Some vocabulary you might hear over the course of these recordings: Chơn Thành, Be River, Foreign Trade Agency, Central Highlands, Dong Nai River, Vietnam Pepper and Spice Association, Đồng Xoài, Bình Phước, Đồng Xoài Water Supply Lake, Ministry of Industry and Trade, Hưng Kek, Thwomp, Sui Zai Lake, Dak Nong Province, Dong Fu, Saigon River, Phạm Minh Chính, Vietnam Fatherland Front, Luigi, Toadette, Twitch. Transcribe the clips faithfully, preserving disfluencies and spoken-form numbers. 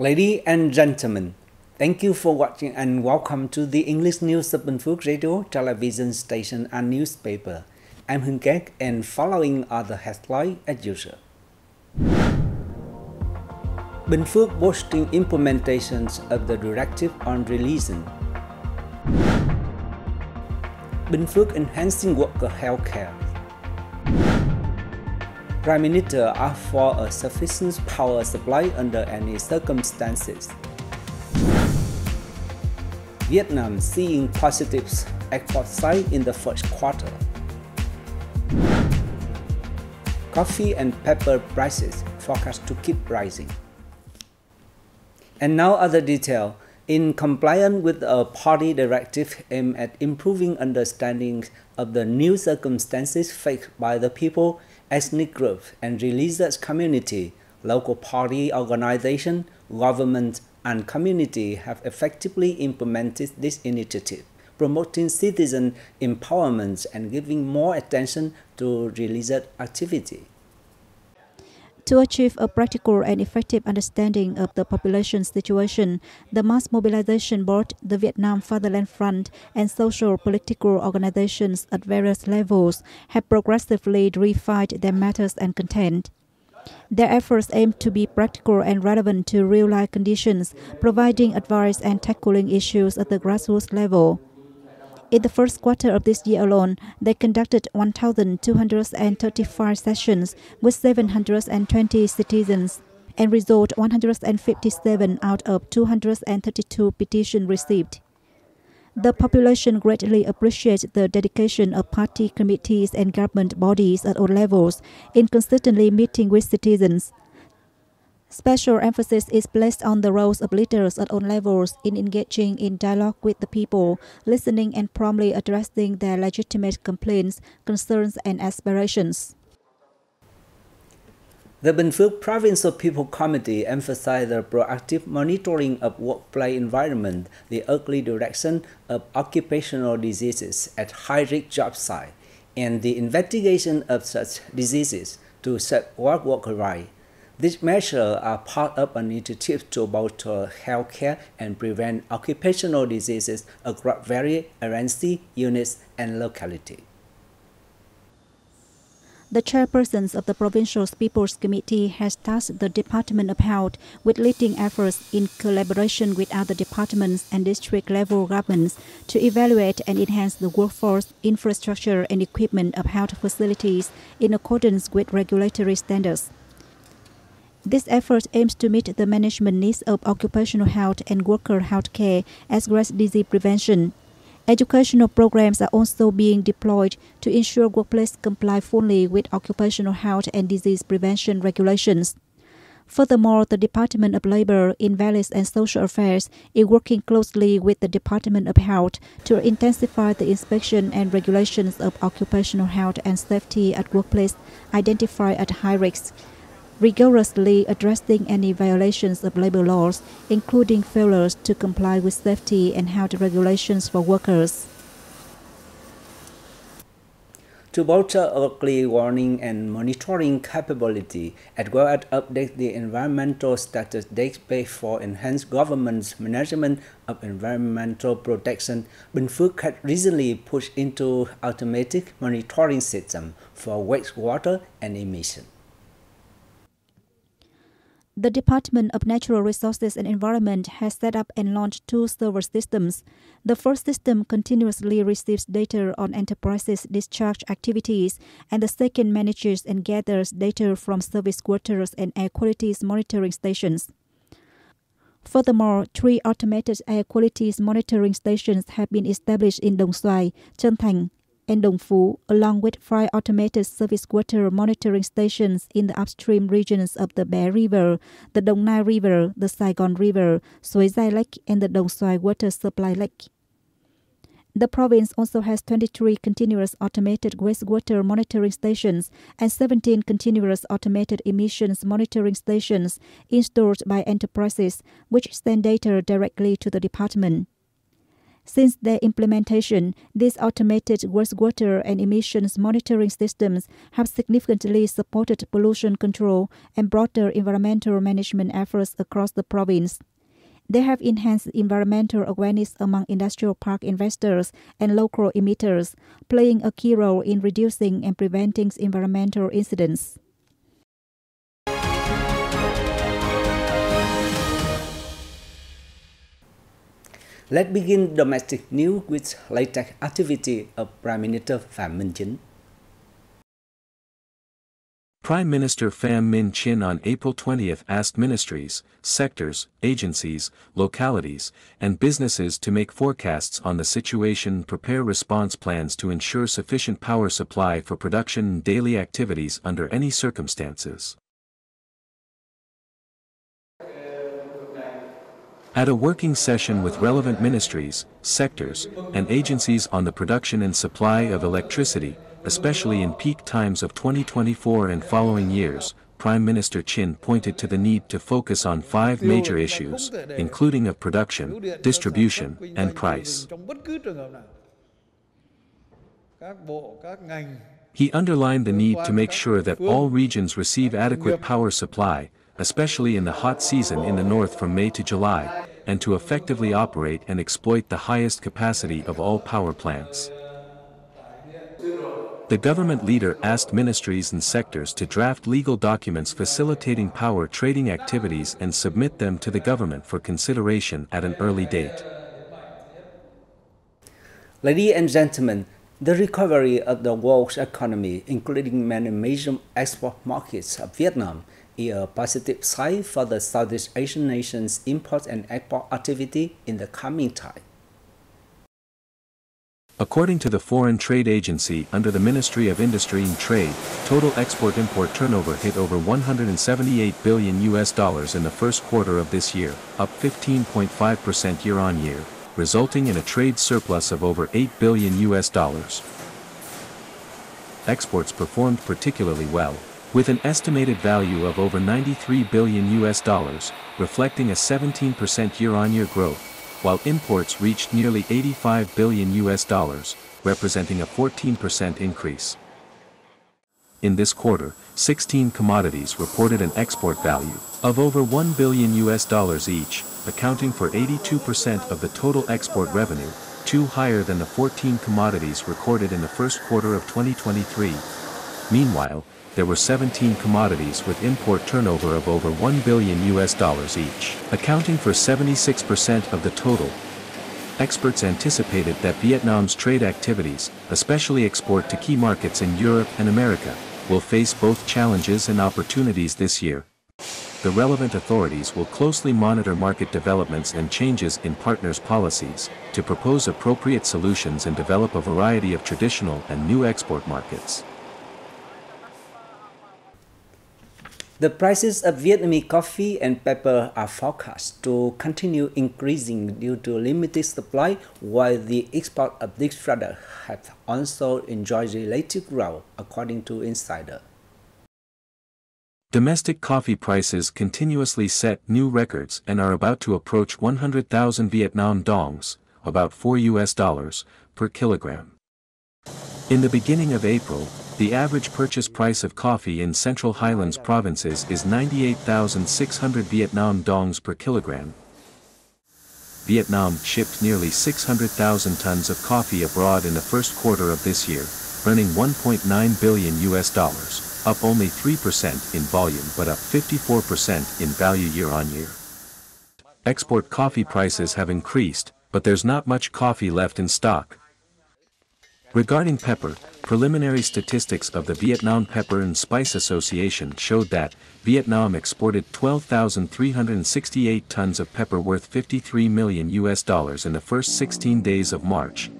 Ladies and gentlemen, thank you for watching and welcome to the English News of Binh Phuoc Radio, television station and newspaper. I'm Hưng Kek and following are the headlines as usual. Binh Phuoc boosting implementations of the directive on religion. Binh Phuoc enhancing worker health care. Prime Minister asked for a sufficient power supply under any circumstances. Vietnam seeing positive export side in the first quarter. Coffee and pepper prices forecast to keep rising. And now other detail. In compliance with a party directive aimed at improving understanding of the new circumstances faced by the people, ethnic groups, and religious community, local party organizations, government, and community have effectively implemented this initiative, promoting citizen empowerment and giving more attention to religious activity. To achieve a practical and effective understanding of the population situation, the Mass Mobilization Board, the Vietnam Fatherland Front, and social political organizations at various levels have progressively refined their matters and content. Their efforts aim to be practical and relevant to real-life conditions, providing advice and tackling issues at the grassroots level. In the first quarter of this year alone, they conducted one thousand two hundred thirty-five sessions with seven hundred twenty citizens and resolved one hundred fifty-seven out of two hundred thirty-two petitions received. The population greatly appreciates the dedication of party committees and government bodies at all levels in consistently meeting with citizens. Special emphasis is placed on the roles of leaders at all levels in engaging in dialogue with the people, listening and promptly addressing their legitimate complaints, concerns and aspirations. The Binh Phuoc Provincial People Committee emphasized the proactive monitoring of workplace environment, the early detection of occupational diseases at high-risk job sites, and the investigation of such diseases to safeguard worker rights. These measures are part of an initiative to bolster health care and prevent occupational diseases across various R and C units and localities. The chairperson of the Provincial People's Committee has tasked the Department of Health with leading efforts in collaboration with other departments and district-level governments to evaluate and enhance the workforce, infrastructure and equipment of health facilities in accordance with regulatory standards. This effort aims to meet the management needs of occupational health and worker health care as well as disease prevention. Educational programs are also being deployed to ensure workplaces comply fully with occupational health and disease prevention regulations. Furthermore, the Department of Labor, Invalid and Social Affairs is working closely with the Department of Health to intensify the inspection and regulations of occupational health and safety at workplaces identified at high risk, rigorously addressing any violations of labor laws, including failures to comply with safety and health regulations for workers. To bolster early warning and monitoring capability, as well as update the environmental status database for enhanced government's management of environmental protection, Binh Phuoc had recently pushed into automatic monitoring system for wastewater and emissions. The Department of Natural Resources and Environment has set up and launched two server systems. The first system continuously receives data on enterprises' discharge activities, and the second manages and gathers data from service quarters and air quality monitoring stations. Furthermore, three automated air quality monitoring stations have been established in Đồng Xoài, Chơn Thành, and Dong Fu, along with five automated service water monitoring stations in the upstream regions of the Be River, the Dong Nai River, the Saigon River, Sui Zai Lake, and the Đồng Xoài Water Supply Lake. The province also has twenty-three continuous automated wastewater monitoring stations and seventeen continuous automated emissions monitoring stations installed by enterprises, which send data directly to the department. Since their implementation, these automated wastewater and emissions monitoring systems have significantly supported pollution control and broader environmental management efforts across the province. They have enhanced environmental awareness among industrial park investors and local emitters, playing a key role in reducing and preventing environmental incidents. Let's begin domestic news with latest activity of Prime Minister Phạm Minh Chính. Prime Minister Phạm Minh Chính on April twentieth asked ministries, sectors, agencies, localities, and businesses to make forecasts on the situation and prepare response plans to ensure sufficient power supply for production and daily activities under any circumstances. At a working session with relevant ministries, sectors, and agencies on the production and supply of electricity, especially in peak times of twenty twenty-four and following years, Prime Minister Chính pointed to the need to focus on five major issues, including of production, distribution, and price. He underlined the need to make sure that all regions receive adequate power supply, especially in the hot season in the north from May to July, and to effectively operate and exploit the highest capacity of all power plants. The government leader asked ministries and sectors to draft legal documents facilitating power trading activities and submit them to the government for consideration at an early date. Ladies and gentlemen, the recovery of the world's economy, including many major export markets of Vietnam, is a positive sign for the Southeast Asian nation's import and export activity in the coming time. According to the Foreign Trade Agency under the Ministry of Industry and Trade, total export-import turnover hit over one hundred seventy-eight billion U S dollars in the first quarter of this year, up fifteen point five percent year-on-year, resulting in a trade surplus of over eight billion U S dollars. Exports performed particularly well, with an estimated value of over ninety-three billion U S dollars, reflecting a seventeen percent year-on-year growth, while imports reached nearly eighty-five billion U S dollars, representing a fourteen percent increase. In this quarter, sixteen commodities reported an export value of over one billion U S dollars each, accounting for eighty-two percent of the total export revenue, two higher than the fourteen commodities recorded in the first quarter of twenty twenty-three. Meanwhile, there were seventeen commodities with import turnover of over one billion U S dollars each, accounting for seventy-six percent of the total. Experts anticipated that Vietnam's trade activities, especially export to key markets in Europe and America, will face both challenges and opportunities this year. The relevant authorities will closely monitor market developments and changes in partners' policies to propose appropriate solutions and develop a variety of traditional and new export markets. The prices of Vietnamese coffee and pepper are forecast to continue increasing due to limited supply, while the export of these products have also enjoyed relative growth, according to insiders. Domestic coffee prices continuously set new records and are about to approach one hundred thousand Vietnam dongs, about four U S dollars, per kilogram. In the beginning of April, the average purchase price of coffee in Central Highlands provinces is ninety-eight thousand six hundred Vietnam dongs per kilogram. Vietnam shipped nearly six hundred thousand tons of coffee abroad in the first quarter of this year, earning one point nine billion U S dollars, up only three percent in volume but up fifty-four percent in value year-on-year. Export coffee prices have increased, but there's not much coffee left in stock. Regarding pepper, preliminary statistics of the Vietnam Pepper and Spice Association showed that Vietnam exported twelve thousand three hundred sixty-eight tons of pepper worth fifty-three million U S dollars in the first sixteen days of March.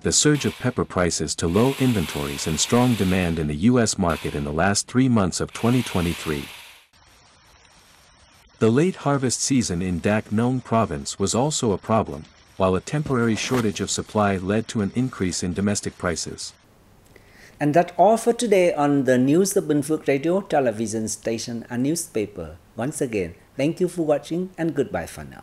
The surge of pepper prices to low inventories and strong demand in the U S market in the last three months of twenty twenty-three. The late harvest season in Dak Nong Province was also a problem, while a temporary shortage of supply led to an increase in domestic prices. And that's all for today on the news of Binh Phuoc Radio, television station and newspaper. Once again, thank you for watching and goodbye for now.